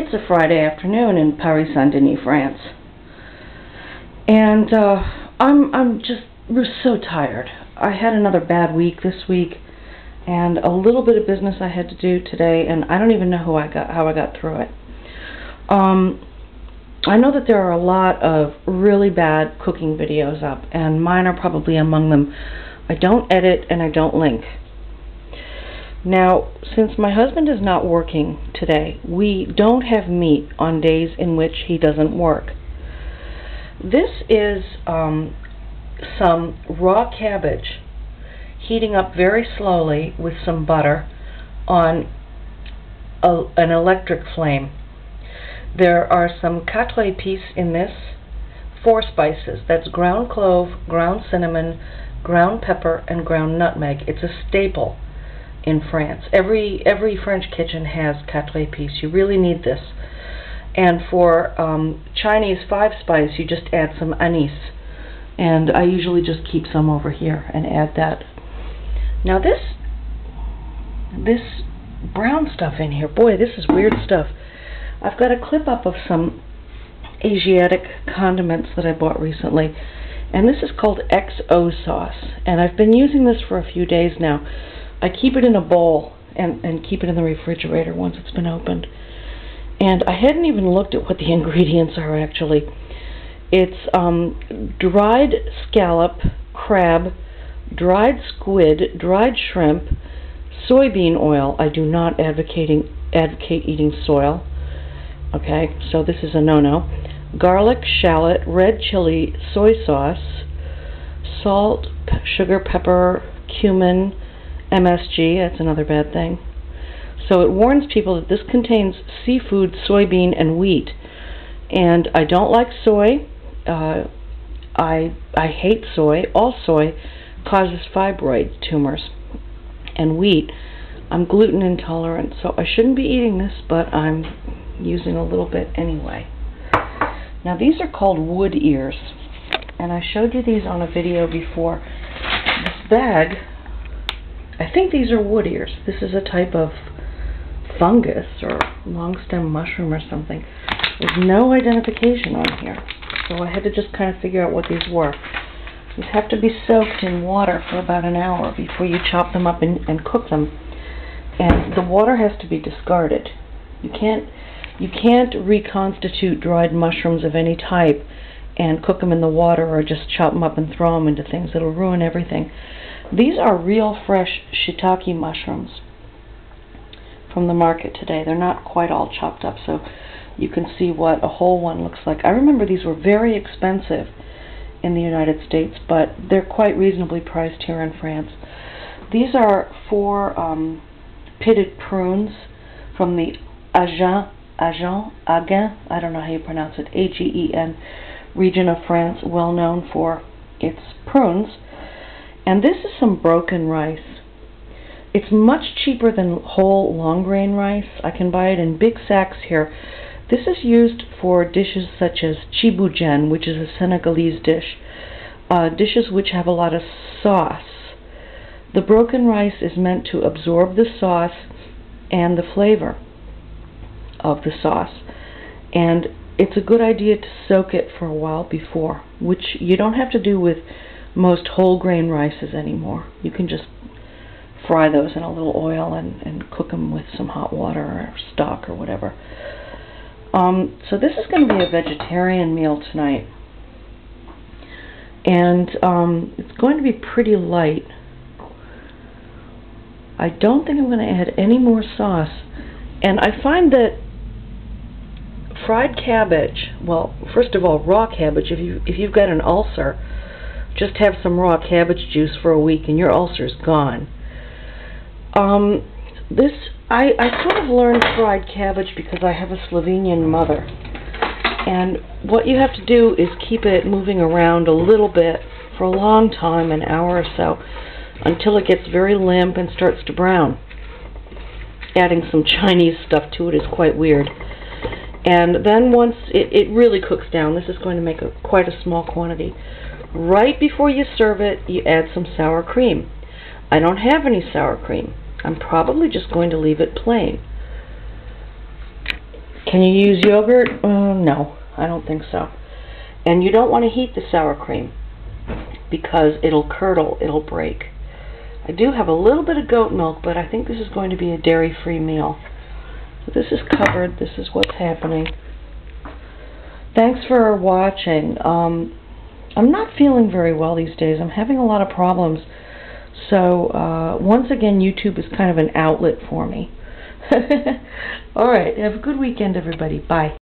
It's a Friday afternoon in Paris Saint-Denis, France, and I'm just so tired. I had another bad week this week, and a little bit of business I had to do today, and I don't even know how I got through it. I know that there are a lot of really bad cooking videos up, and mine are probably among them. I don't edit and I don't link. Now, since my husband is not working today, we don't have meat on days in which he doesn't work. This is some raw cabbage heating up very slowly with some butter on an electric flame. There are some quatre épices in this, 4 spices. That's ground clove, ground cinnamon, ground pepper, and ground nutmeg. It's a staple in France. Every French kitchen has quatre épices. You really need this. And for Chinese 5 spice, you just add some anise. And I usually just keep some over here and add that. Now this brown stuff in here, boy, this is weird stuff. I've got a clip up of some Asiatic condiments that I bought recently, and this is called XO sauce, and I've been using this for a few days now. I keep it in a bowl and keep it in the refrigerator once it's been opened. And I hadn't even looked at what the ingredients are actually. It's dried scallop, crab, dried squid, dried shrimp, soybean oil. I do not advocate eating soil. Okay, so this is a no-no. Garlic, shallot, red chili, soy sauce, salt, sugar, pepper, cumin, MSG, that's another bad thing. So it warns people that this contains seafood, soybean, and wheat. And I don't like soy. I hate soy. All soy causes fibroid tumors. And wheat, I'm gluten intolerant, so I shouldn't be eating this, but I'm using a little bit anyway. Now these are called wood ears, and I showed you these on a video before. This bag, I think these are wood ears. This is a type of fungus or long stem mushroom or something. There's no identification on here, so I had to just kind of figure out what these were. These have to be soaked in water for about an hour before you chop them up and cook them, and the water has to be discarded. You can't reconstitute dried mushrooms of any type and cook them in the water or just chop them up and throw them into things. It'll ruin everything. These are real fresh shiitake mushrooms from the market today. They're not quite all chopped up, so you can see what a whole one looks like. I remember these were very expensive in the United States, but they're quite reasonably priced here in France. These are 4 pitted prunes from the Agen, I don't know how you pronounce it, A-G-E-N, region of France, well known for its prunes. And this is some broken rice. It's much cheaper than whole long grain rice. I can buy it in big sacks here. This is used for dishes such as chibujen, which is a Senegalese dish, dishes which have a lot of sauce. The broken rice is meant to absorb the sauce and the flavor of the sauce, and it's a good idea to soak it for a while before, which you don't have to do with most whole grain rices anymore. You can just fry those in a little oil and cook them with some hot water or stock or whatever. So this is going to be a vegetarian meal tonight, and it's going to be pretty light. I don't think I'm going to add any more sauce. And I find that fried cabbage, well, first of all, raw cabbage, if you've got an ulcer, just have some raw cabbage juice for a week and your ulcer's gone. I sort of learned fried cabbage because I have a Slovenian mother. And what you have to do is keep it moving around a little bit for a long time, an hour or so, until it gets very limp and starts to brown. Adding some Chinese stuff to it is quite weird. And then once it really cooks down, this is going to make quite a small quantity. Right before you serve it, you add some sour cream. I don't have any sour cream. I'm probably just going to leave it plain. Can you use yogurt? No, I don't think so. And you don't want to heat the sour cream because it'll curdle, it'll break. I do have a little bit of goat milk, but I think this is going to be a dairy-free meal. So this is covered. This is what's happening. Thanks for watching. I'm not feeling very well these days. I'm having a lot of problems. So once again, YouTube is kind of an outlet for me. All right, have a good weekend, everybody. Bye.